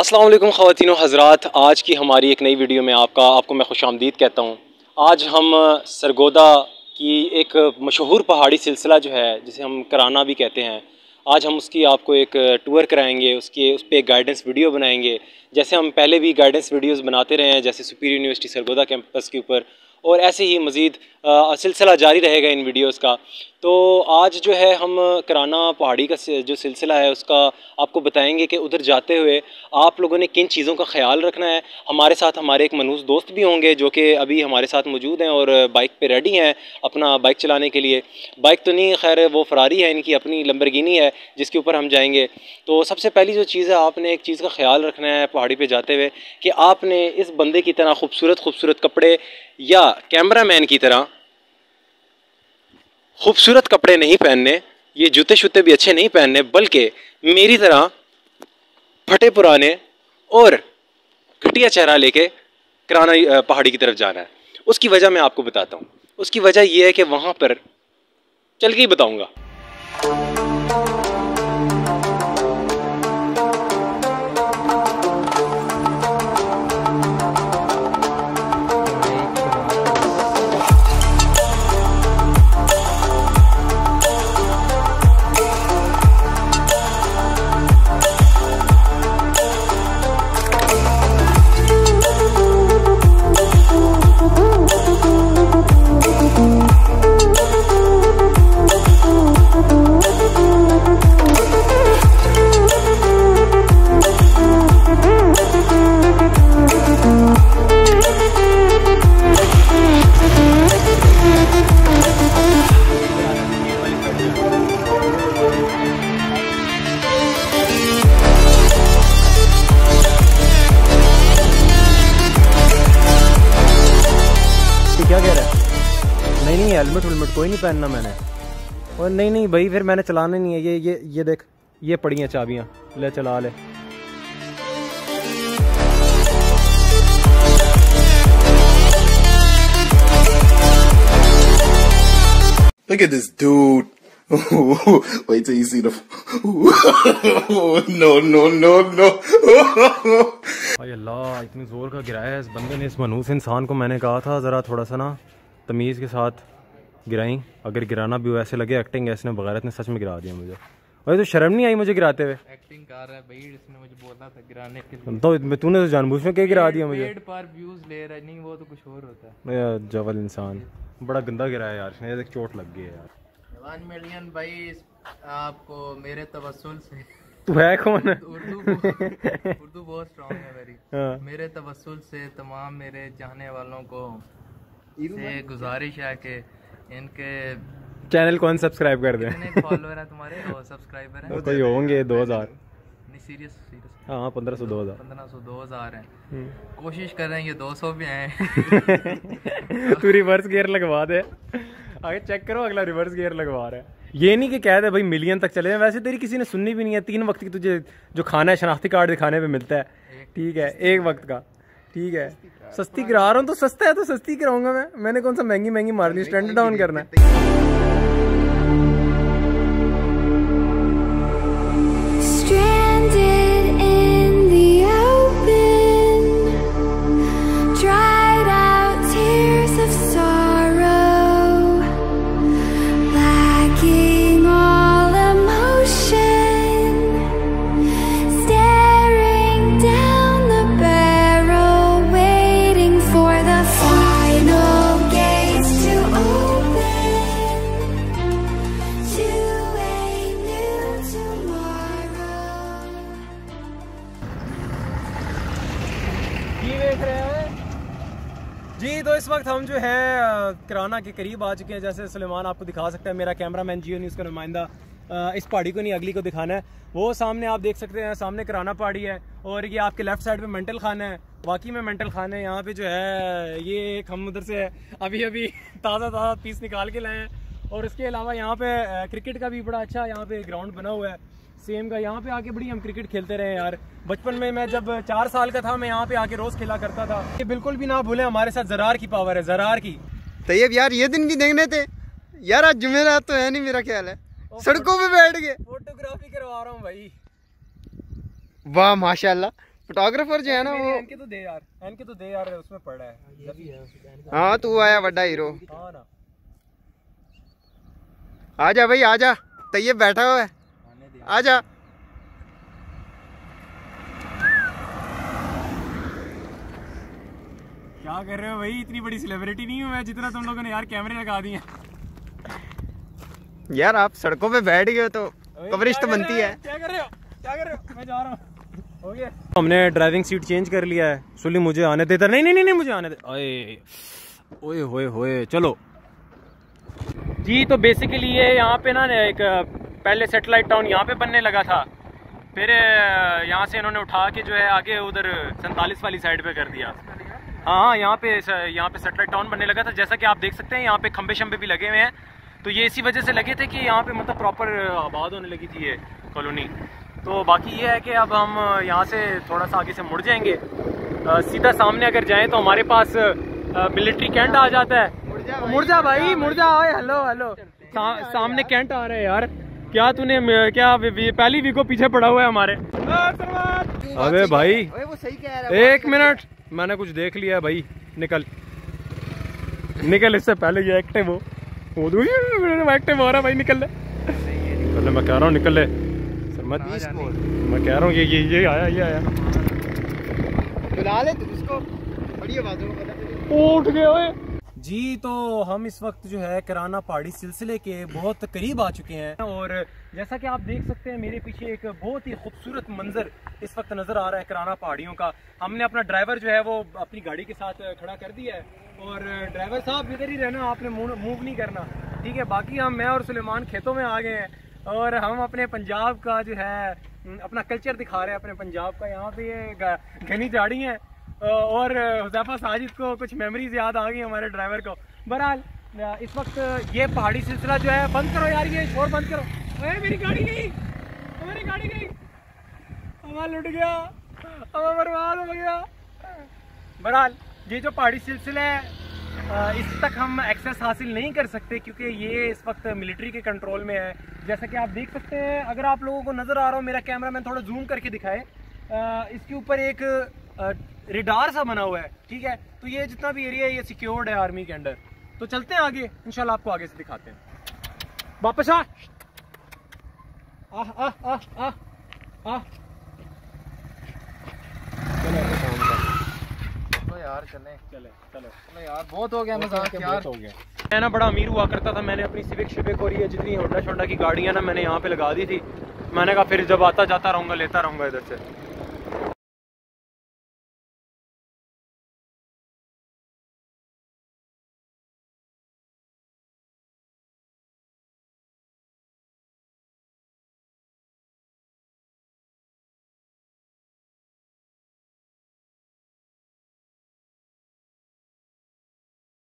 अस्सलाम वालेकुम ख़वातीनो हज़रात, आज की हमारी एक नई वीडियो में आपको मैं खुशामदीद कहता हूँ। आज हम सरगोधा की एक मशहूर पहाड़ी सिलसिला जो है जिसे हम किराना भी कहते हैं, आज हम उसकी आपको एक टूर कराएंगे, उस पर एक गाइडेंस वीडियो बनाएंगे। जैसे हम पहले भी गाइडेंस वीडियोस बनाते रहे हैं, जैसे सुपीरियर यूनिवर्सिटी सरगोधा कैंपस के ऊपर, और ऐसे ही मज़ीद सिलसिला जारी रहेगा इन वीडियोस का। तो आज जो है हम किराना पहाड़ी का जो सिलसिला है उसका आपको बताएंगे कि उधर जाते हुए आप लोगों ने किन चीज़ों का ख्याल रखना है। हमारे साथ हमारे एक मनूस दोस्त भी होंगे जो कि अभी हमारे साथ मौजूद हैं और बाइक पे रेडी हैं अपना बाइक चलाने के लिए। बाइक तो नहीं, खैर वो फरारी है, इनकी अपनी लंबरगिनी है जिसके ऊपर हम जाएंगे। तो सबसे पहली जो चीज़ है, आपने एक चीज़ का ख्याल रखना है पहाड़ी पर जाते हुए कि आपने इस बंदे की तरह खूबसूरत कपड़े या कैमरामैन की तरह खूबसूरत कपड़े नहीं पहनने, ये जूते शूते भी अच्छे नहीं पहनने, बल्कि मेरी तरह फटे पुराने और घटिया चेहरा लेके किराना पहाड़ी की तरफ जाना है। उसकी वजह मैं आपको बताता हूँ। उसकी वजह ये है कि वहाँ पर चल के ही बताऊँगा। नहीं हेलमेट वेलमेट कोई नहीं पहनना मैंने, और नहीं भाई फिर मैंने चलाने नहीं है। ये देख, ये पड़ी हैं चाबियाँ, ले चला ले। Look at this dude. Wait till you see the No. भाई अल्लाह, इतनी जोर का गिराया है इस बंदे ने, इस मनहूस इंसान को। मैंने कहा था जरा थोड़ा सा ना तमीज़ के साथ गिराई, अगर गिराना भी वैसे लगे। एक्टिंग है इसने, बगैरत ने सच में गिरा दिया मुझे। अरे तो शर्म नहीं आई मुझे गिराते हुए? एक्टिंग कर रहा है भाई, इसने मुझे बोला था गिराने के लिए। तो तूने तो जानबूझ में क्या गिरा दिया मुझे? पेड़ पर व्यूज ले रहा है। नहीं वो तो कुछ और होता है। जवल इंसान, बड़ा गंदा गिराया यार इसने, एक चोट लग गई है यार। 1 मिलियन भाई आपको मेरे तवस्सुल से। तू है कौन? उर्दू बहुत स्ट्रांग है मेरी। मेरे तवस्सुल से तमाम मेरे चाहने वालों को से गुजारिश है कि इनके चैनल को सब्सक्राइब कर दें। कितने फॉलोअर हैं तुम्हारे? और सब्सक्राइबर हैं कोई होंगे 2000? नहीं सीरियस। हाँ 1500 2000 हैं। कोशिश कर रहे हैं ये 200 भी आए। तू रिवर्स गियर लगवा दे आगे, चेक करो अगला रिवर्स गियर लगवा रहा है। ये नहीं कि कह दे भाई मिलियन तक चले जाए। वैसे तेरी किसी ने सुननी भी नहीं है। 3 वक्त की तुझे जो खाना है शनाख्ती कार्ड दिखाने पर मिलता है, ठीक है, 1 वक्त का, ठीक है। सस्ती करा रहा हूँ तो सस्ता है तो सस्ती कराऊंगा मैं। मैंने कौन सा महंगी मारनी, स्टैंडर्ड डाउन करना है। जी तो इस वक्त हम जो है किराना के करीब आ चुके हैं। जैसे सुलेमान आपको दिखा सकता है, मेरा कैमरामैन जियो न्यूज़ का नुमाइंदा, इस पहाड़ी को नहीं अगली को दिखाना है। वो सामने आप देख सकते हैं, सामने किराना पहाड़ी है और ये आपके लेफ्ट साइड पे मेंटल खाना है। वाकई में मेंटल खाना है यहाँ पे जो है। ये एक हम उधर से अभी ताज़ा पीस निकाल के लाए हैं, और इसके अलावा यहाँ पर क्रिकेट का भी बड़ा अच्छा यहाँ पर ग्राउंड बना हुआ है। सेम का यहाँ पे आके बड़ी हम क्रिकेट खेलते रहे यार। बचपन में मैं जब 4 साल का था मैं यहाँ पे आके रोज खेला करता था। ये बिल्कुल भी ना भूले, हमारे साथ ज़रार की पावर है, ज़रार की। तैयब यार ये दिन भी देखने थे यार। आज जुमेरात तो है नहीं, मेरा ख्याल है सड़कों पे बैठ गए। फोटोग्राफी करवा रहा हूँ भाई। वाह माशाल्लाह, फोटोग्राफर जो है ना वो एनके तो दे यार, एनके तो दे यार, उसमें पड़ा है। हाँ तू आया बड़ा हीरो। हां ना आजा भाई आजा, तैयब बैठा हुआ है आजा। क्या कर रहे हो भाई, इतनी बड़ी सेलिब्रिटी नहीं हूं मैं जितना तुम लोगों ने यार कैमरे लगा दिए यार। आप सड़कों पे बैठ गए तो कवरेज तो बनती है। क्या कर रहे हो, क्या कर रहे हो? मैं जा रहा हूँ। हमने ड्राइविंग सीट चेंज कर लिया है। सुली मुझे आने देता नहीं, नहीं नहीं नहीं मुझे आने दे। ओए होए होए चलो जी। तो बेसिकली ये यहाँ पे ना एक पहले सेटेलाइट टाउन यहाँ पे बनने लगा था, फिर यहाँ से इन्होंने उठा के जो है आगे उधर 47 वाली साइड पे कर दिया। हाँ यहाँ पे सेटेलाइट टाउन बनने लगा था। जैसा कि आप देख सकते हैं यहाँ पे खंबे शंबे भी लगे हुए हैं, तो ये इसी वजह से लगे थे कि यहाँ पे मतलब प्रॉपर आबाद होने लगी थी ये कॉलोनी। तो बाकी ये है कि अब हम यहाँ से थोड़ा सा आगे से मुड़ जाएंगे, सीधा सामने अगर जाएं तो हमारे पास मिलिट्री कैंट आ जाता है। मुर्जा भाई मुर्जा, ओए हेलो हेलो। सामने कैंट आ रहा है यार। क्या तूने क्या पहली वीको पीछे पड़ा हुआ है हमारे। अबे भाई वो सही कह रहा है। एक मिनट, मैंने कुछ देख लिया भाई, निकल निकल। इससे पहले ये एक्टिव हो रहा भाई, निकल ले। मैं कह रहा हूँ निकल ले, मत मैं कह रहा हूँ। ये आया, ये आया बुला ले तू इसको, बड़ी आवाज़ में उठ गए ओए जी। तो हम इस वक्त जो है किराना पहाड़ी सिलसिले के बहुत करीब आ चुके हैं, और जैसा कि आप देख सकते हैं मेरे पीछे एक बहुत ही खूबसूरत मंजर इस वक्त नज़र आ रहा है किराना पहाड़ियों का। हमने अपना ड्राइवर जो है वो अपनी गाड़ी के साथ खड़ा कर दिया है, और ड्राइवर साहब इधर ही रहना, आपने मूव नहीं करना, ठीक है। बाकी हम मैं और सुलेमान खेतों में आ गए हैं, और हम अपने पंजाब का जो है अपना कल्चर दिखा रहे हैं अपने पंजाब का। यहाँ पे ये घनी झाड़ी है, और हुज़ैफ़ा साजिद को कुछ मेमोरीज याद आ गई हमारे ड्राइवर को। बहरहाल इस वक्त ये पहाड़ी सिलसिला जो है, बंद करो यार ये शोर बंद करो। अरे मेरी गाड़ी गई, हमारी गाड़ी गई, हमारा लुट गया, हमारा बर्बाद हो गया। बहरहाल ये जो पहाड़ी सिलसिला है इस तक हम एक्सेस हासिल नहीं कर सकते, क्योंकि ये इस वक्त मिलिट्री के कंट्रोल में है। जैसा कि आप देख सकते हैं, अगर आप लोगों को नज़र आ रहा हो, मेरा कैमरा मैन थोड़ा जूम करके दिखाए, इसके ऊपर एक रेडार सा बना हुआ है, ठीक है। तो ये जितना भी एरिया है ये सिक्योर्ड है आर्मी के अंडर। तो चलते हैं आगे, इंशाल्लाह आपको आगे से दिखाते हैं। वापस आ आह आह आह आह आह यार, चले चले चलो यार, बहुत हो गया मजाक यार। मैं ना बड़ा अमीर हुआ करता था, मैंने अपनी सिविक शिविक और ये जितनी होंडा शोंडा की गाड़ियाँ ना मैंने यहाँ पे लगा दी थी। मैंने कहा फिर जब आता जाता रहूँगा लेता रहूँगा इधर से।